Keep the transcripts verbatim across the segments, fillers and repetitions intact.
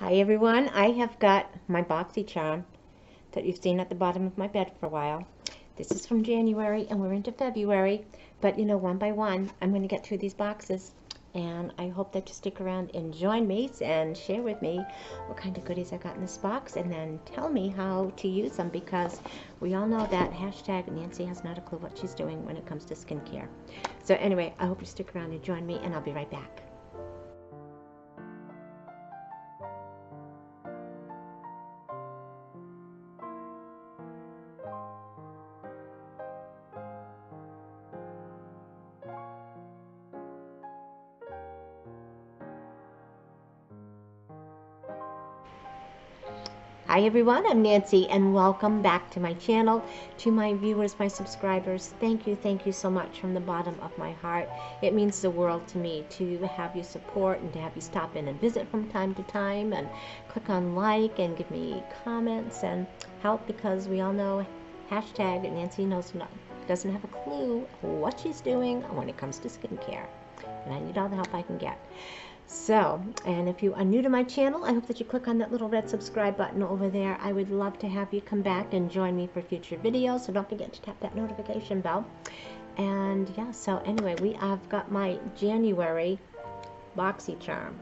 Hi everyone, I have got my BoxyCharm that you've seen at the bottom of my bed for a while. This is from January and we're into February, but you know, one by one I'm going to get through these boxes, and I hope that you stick around and join me and share with me what kind of goodies I got in this box, and then tell me how to use them, because we all know that hashtag Nancy has not a clue what she's doing when it comes to skincare. So anyway, I hope you stick around and join me, and I'll be right back. Hi everyone, I'm Nancy, and welcome back to my channel. To my viewers, my subscribers, thank you, thank you so much from the bottom of my heart. It means the world to me to have you support and to have you stop in and visit from time to time and click on like and give me comments and help, because we all know hashtag Nancy knows not, doesn't have a clue what she's doing when it comes to skincare, and I need all the help I can get. So, and if you are new to my channel, I hope that you click on that little red subscribe button over there. I would love to have you come back and join me for future videos, so don't forget to tap that notification bell. And yeah, so anyway, we have got my January BoxyCharm.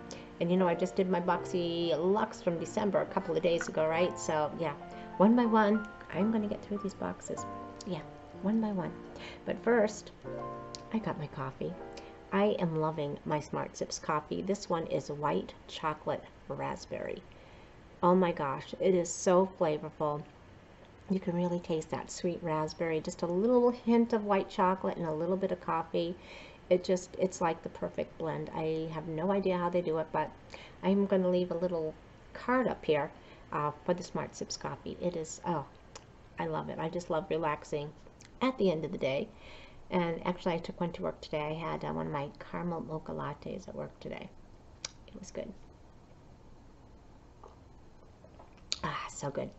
And you know, I just did my BoxyLuxe from December a couple of days ago, right? So yeah, one by one, I'm going to get through these boxes. Yeah, one by one. But first, I got my coffee. I am loving my Smart Sips coffee. This one is white chocolate raspberry. Oh my gosh, it is so flavorful. You can really taste that sweet raspberry, just a little hint of white chocolate and a little bit of coffee. It just, it's like the perfect blend. I have no idea how they do it, but I'm going to leave a little card up here uh, for the Smart Sips coffee. It is, oh, I love it. I just love relaxing at the end of the day. And actually, I took one to work today. I had uh, one of my caramel mocha lattes at work today. It was good. Ah, so good.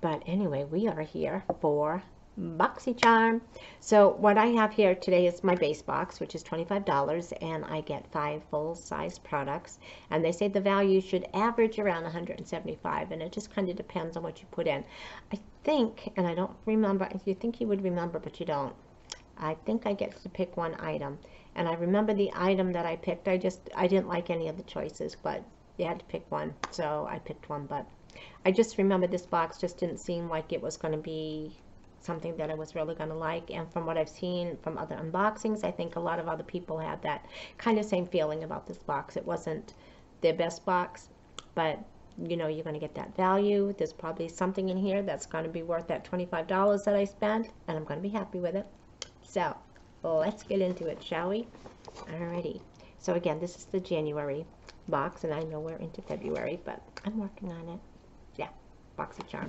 But anyway, we are here for BoxyCharm. So what I have here today is my base box, which is twenty-five dollars, and I get five full-size products. And they say the value should average around one hundred seventy-five dollars, and it just kind of depends on what you put in. I think, and I don't remember, if you think you would remember, but you don't. I think I get to pick one item, and I remember the item that I picked. I just, I didn't like any of the choices, but you had to pick one, so I picked one. But I just remember this box just didn't seem like it was going to be something that I was really going to like, and from what I've seen from other unboxings, I think a lot of other people had that kind of same feeling about this box. It wasn't their best box, but you know, you're going to get that value. There's probably something in here that's going to be worth that twenty-five dollars that I spent, and I'm going to be happy with it. So let's get into it, shall we? Alrighty. So again, this is the January box, and I know we're into February, but I'm working on it. Yeah, BoxyCharm.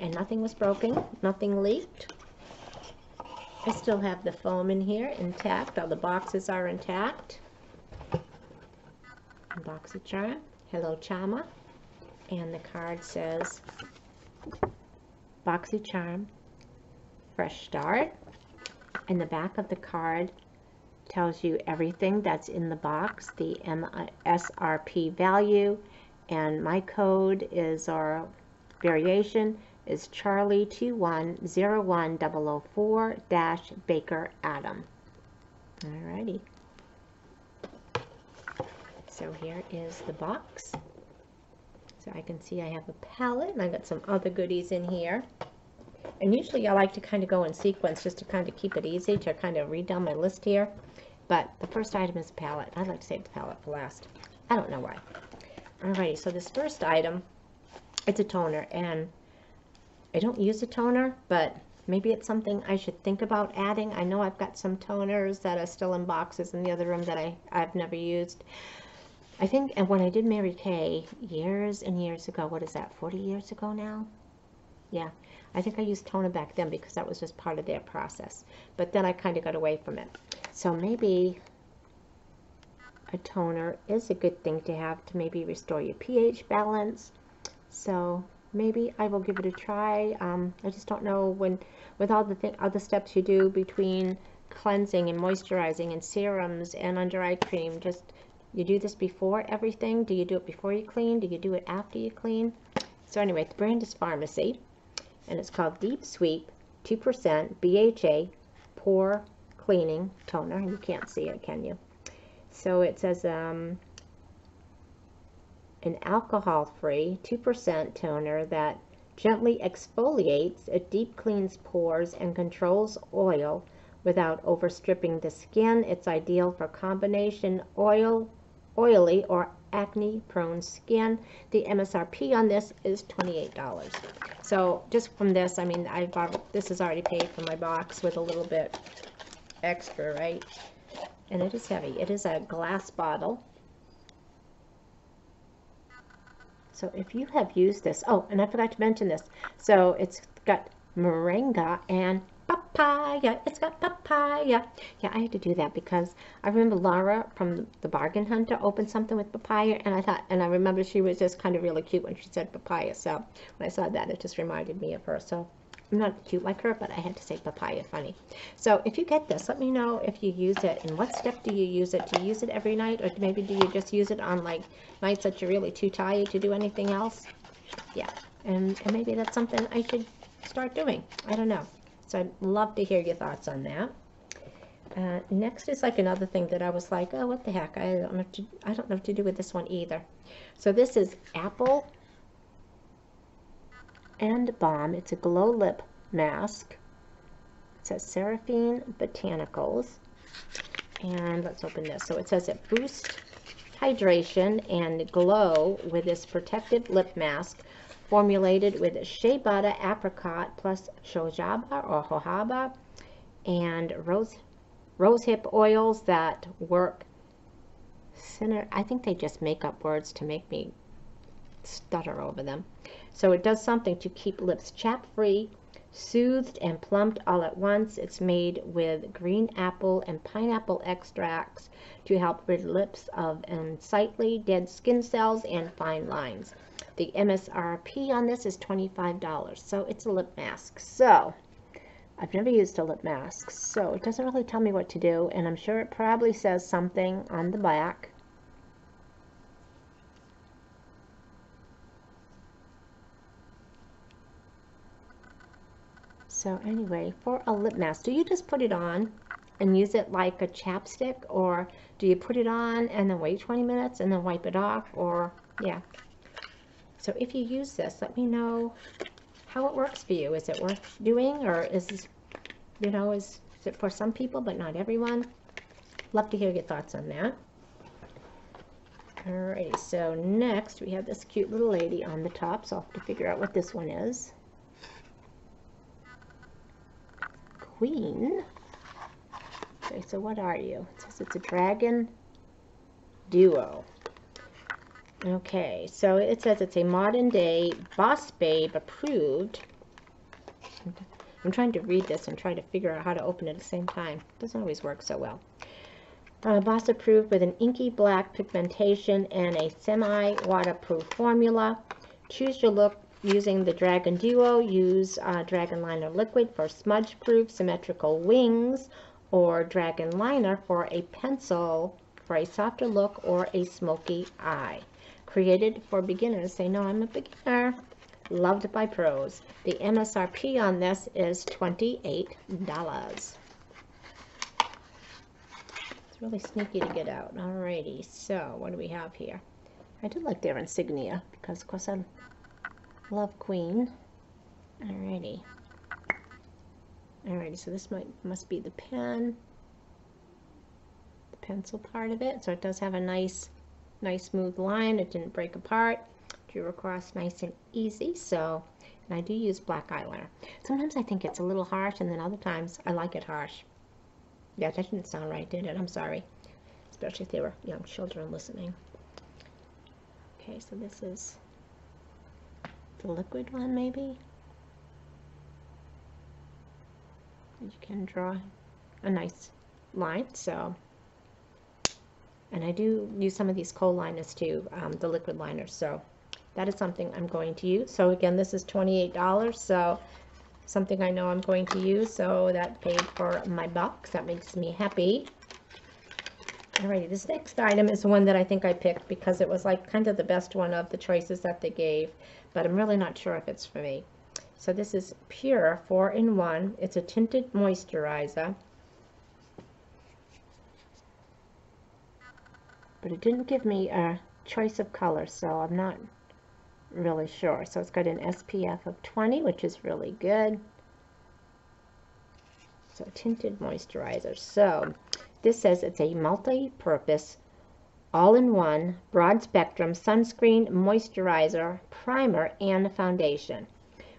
And nothing was broken, nothing leaked. I still have the foam in here intact. All the boxes are intact. And BoxyCharm. Hello, Chama. And the card says BoxyCharm Fresh Start. And the back of the card tells you everything that's in the box, the M S R P value, and my code is, our variation is Charlie two one zero one zero zero four Baker Adam. Alrighty. So here is the box. So I can see I have a palette, and I got some other goodies in here. And usually I like to kind of go in sequence just to kind of keep it easy to kind of read down my list here. But the first item is a palette. I'd like to save the palette for last. I don't know why. Alrighty, so this first item, it's a toner. And I don't use a toner, but maybe it's something I should think about adding. I know I've got some toners that are still in boxes in the other room that I, I've never used. I think, and when I did Mary Kay years and years ago, what is that, forty years ago now? Yeah, I think I used toner back then because that was just part of their process. But then I kind of got away from it. So maybe a toner is a good thing to have to maybe restore your pH balance. So maybe I will give it a try. Um, I just don't know when, with all the th other steps you do between cleansing and moisturizing and serums and under eye cream, just You do this before everything? Do you do it before you clean? Do you do it after you clean? So anyway, the brand is Pharmacy, and it's called Deep Sweep two percent B H A Pore Cleaning Toner. You can't see it, can you? So it says um, an alcohol-free two percent toner that gently exfoliates, it deep cleans pores, and controls oil without overstripping the skin. It's ideal for combination oil, oily or acne-prone skin. The M S R P on this is twenty-eight dollars. So just from this, I mean, I bought, this is already paid for my box with a little bit extra, right? And it is heavy. It is a glass bottle. So if you have used this, oh, and I forgot to mention this. So it's got moringa and papaya. It's got papaya. Yeah, I had to do that because I remember Laura from the Bargain Hunter opened something with papaya, and I thought, and I remember she was just kind of really cute when she said papaya. So when I saw that, it just reminded me of her. So I'm not cute like her, but I had to say papaya funny. So if you get this, let me know if you use it, and what step do you use it? Do you use it every night, or maybe do you just use it on like nights that you're really too tired to do anything else? Yeah, and, and maybe that's something I should start doing. I don't know. So I'd love to hear your thoughts on that. Uh, next is like another thing that I was like, oh, what the heck? I don't know to, I don't know what to do with this one either. So this is Apple and Balm. It's a glow lip mask. It says Seraphine Botanicals. And let's open this. So it says it boosts hydration and glow with this protective lip mask formulated with shea butter, apricot, plus shojaba or jojoba, and rose rosehip oils that work. I think they just make up words to make me stutter over them. So it does something to keep lips chap-free, soothed and plumped all at once. It's made with green apple and pineapple extracts to help rid lips of unsightly dead skin cells and fine lines. The M S R P on this is twenty-five dollars, so it's a lip mask. So I've never used a lip mask, so it doesn't really tell me what to do, and I'm sure it probably says something on the back. So anyway, for a lip mask, do you just put it on and use it like a chapstick, or do you put it on and then wait twenty minutes and then wipe it off? Or, yeah. So if you use this, let me know how it works for you. Is it worth doing, or is this, you know, is, is it for some people but not everyone? Love to hear your thoughts on that. Alrighty, so next we have this cute little lady on the top, so I'll have to figure out what this one is. Queen. Okay, so what are you? It says it's a dragon duo. Okay, so it says it's a modern day Boss Babe approved. I'm trying to read this and try to figure out how to open it at the same time. It doesn't always work so well. Uh, Boss approved with an inky black pigmentation and a semi-waterproof formula. Choose your look. Using the Dragon Duo, use uh, Dragon Liner Liquid for smudge-proof symmetrical wings, or Dragon Liner for a pencil for a softer look or a smoky eye. Created for beginners. Say, no, I'm a beginner. Loved by pros. The M S R P on this is twenty-eight dollars. It's really sneaky to get out. Alrighty, so what do we have here? I do like their insignia because, of course, I'm... love Queen. Alrighty. Alrighty, so this might must be the pen, the pencil part of it. So it does have a nice, nice smooth line. It didn't break apart. Drew across nice and easy. So, and I do use black eyeliner. Sometimes I think it's a little harsh, and then other times I like it harsh. Yeah, that didn't sound right, did it? I'm sorry. Especially if there were young children listening. Okay, so this is the liquid one, maybe. You can draw a nice line. So, and I do use some of these coal liners too, um, the liquid liners. So that is something I'm going to use. So again, this is twenty-eight dollars. So something I know I'm going to use. So that paid for my box. That makes me happy. Alrighty, this next item is one that I think I picked because it was like kind of the best one of the choices that they gave, but I'm really not sure if it's for me. So this is Pure four in one. It's a tinted moisturizer, but it didn't give me a choice of color, so I'm not really sure. So it's got an S P F of twenty, which is really good. So tinted moisturizer. So this says it's a multi-purpose, all-in-one, broad-spectrum sunscreen, moisturizer, primer, and foundation.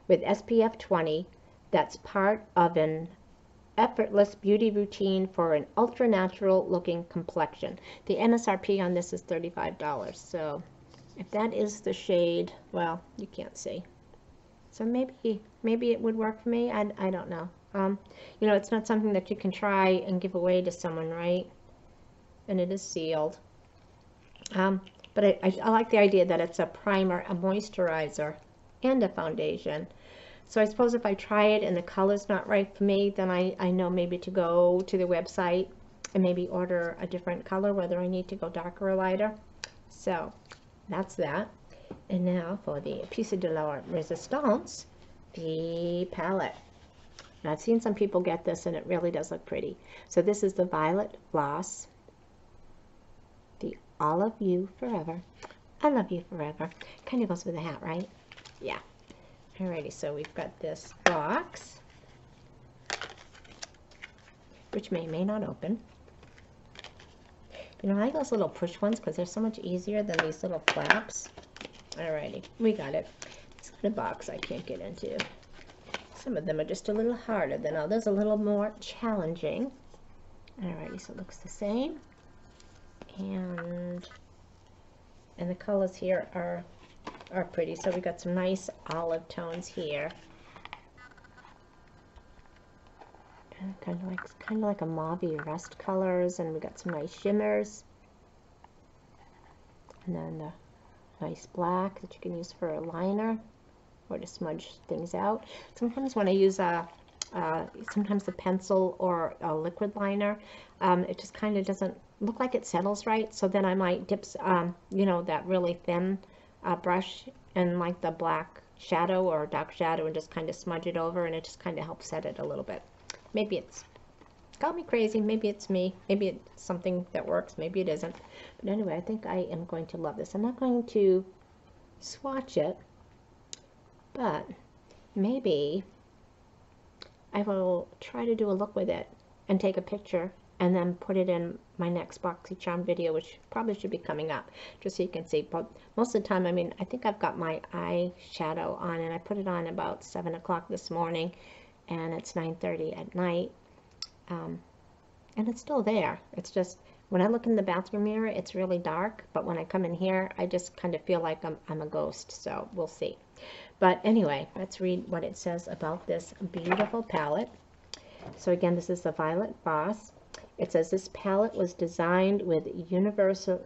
With S P F twenty, that's part of an effortless beauty routine for an ultra-natural looking complexion. The M S R P on this is thirty-five dollars. So if that is the shade, well, you can't see. So maybe maybe it would work for me. I, I don't know. Um, you know, it's not something that you can try and give away to someone, right? And it is sealed. Um, but I, I, I like the idea that it's a primer, a moisturizer, and a foundation. So I suppose if I try it and the color's not right for me, then I, I know maybe to go to the website and maybe order a different color, whether I need to go darker or lighter. So that's that. And now for the Piece de la Resistance, the palette. And I've seen some people get this and it really does look pretty. So this is the Violet Foss, the All of You Forever. I love you forever. Kind of goes with the hat, right? Yeah. Alrighty, so we've got this box, which may may not open. You know, I like those little push ones because they're so much easier than these little flaps. Alrighty, we got it. It's got a box I can't get into. Some of them are just a little harder than others, a little more challenging. Alrighty, so it looks the same. And, and the colors here are, are pretty. So we got some nice olive tones here. And kind of like kind of like a mauve-y rust colors, and we got some nice shimmers. And then the nice black that you can use for a liner, or to smudge things out. Sometimes when I use a, uh, sometimes a pencil or a liquid liner, um, it just kind of doesn't look like it settles right. So then I might dip, um, you know, that really thin uh, brush in like the black shadow or dark shadow and just kind of smudge it over, and it just kind of helps set it a little bit. Maybe it's got me crazy. Maybe it's me. Maybe it's something that works. Maybe it isn't. But anyway, I think I am going to love this. I'm not going to swatch it, but maybe I will try to do a look with it and take a picture and then put it in my next BoxyCharm video, which probably should be coming up, just so you can see. But most of the time, I mean, I think I've got my eyeshadow on, and I put it on about seven o'clock this morning, and it's nine thirty at night, um, and it's still there. It's just, when I look in the bathroom mirror, it's really dark, but when I come in here, I just kind of feel like I'm, I'm a ghost, so we'll see. But anyway, let's read what it says about this beautiful palette. So again, this is the Violet Foss. It says this palette was designed with universal,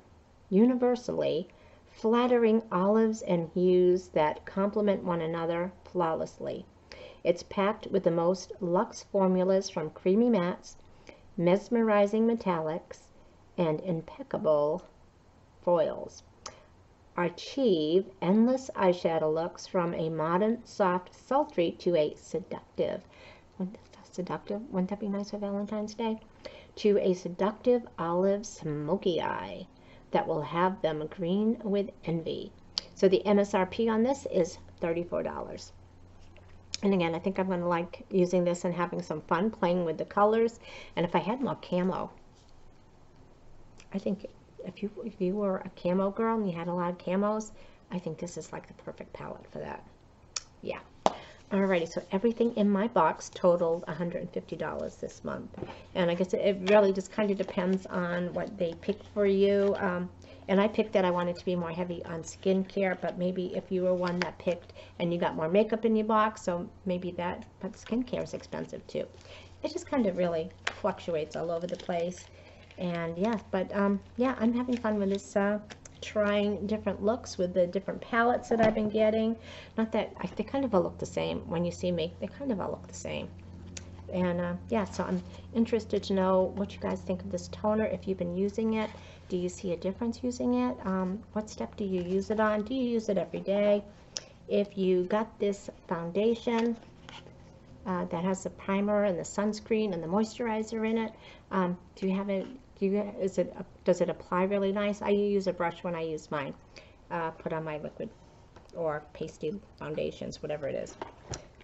universally flattering olives and hues that complement one another flawlessly. It's packed with the most luxe formulas, from creamy mattes, mesmerizing metallics, and impeccable foils. Achieve endless eyeshadow looks, from a modern, soft, sultry to a seductive, seductive, wouldn't that be nice for Valentine's Day? To a seductive olive smoky eye that will have them green with envy. So the M S R P on this is thirty-four dollars. And again, I think I'm going to like using this and having some fun playing with the colors. And if I had more camo, I think if you if you were a camo girl and you had a lot of camos, I think this is like the perfect palette for that. Yeah. Alrighty, so everything in my box totaled one hundred fifty dollars this month. And I guess it, it really just kind of depends on what they pick for you. Um, and I picked that I wanted to be more heavy on skincare, but maybe if you were one that picked and you got more makeup in your box, so maybe that, but skincare is expensive too. It just kind of really fluctuates all over the place. And yeah, but um, yeah, I'm having fun with this, uh, trying different looks with the different palettes that I've been getting. Not that, I, they kind of all look the same when you see me. They kind of all look the same. And uh, yeah, so I'm interested to know what you guys think of this toner, if you've been using it. Do you see a difference using it? Um, what step do you use it on? Do you use it every day? If you got this foundation uh, that has the primer and the sunscreen and the moisturizer in it, um, do you have it, do you, is it, does it apply really nice? I use a brush when I use mine, uh, put on my liquid or pasty foundations, whatever it is.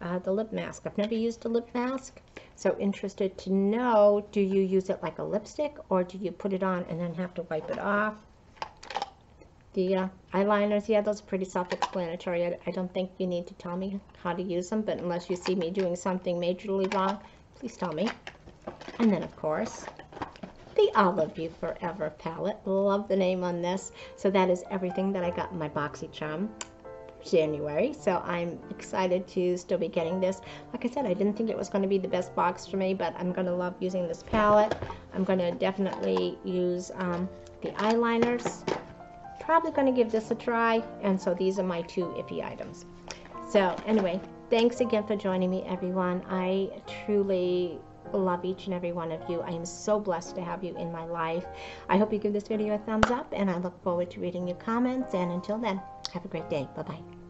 Uh, the lip mask. I've never used a lip mask, so interested to know, do you use it like a lipstick, or do you put it on and then have to wipe it off? The uh, eyeliners, yeah, those are pretty self-explanatory. I, I don't think you need to tell me how to use them, but unless you see me doing something majorly wrong, please tell me. And then, of course, the All of You Forever palette. Love the name on this. So that is everything that I got in my BoxyCharm January, so I'm excited to still be getting this. Like I said, I didn't think it was going to be the best box for me, but I'm going to love using this palette. I'm going to definitely use um, the eyeliners. Probably going to give this a try, and so these are my two iffy items. So anyway, thanks again for joining me, everyone. I truly love each and every one of you. I am so blessed to have you in my life. I hope you give this video a thumbs up, and I look forward to reading your comments, and until then, have a great day. Bye-bye.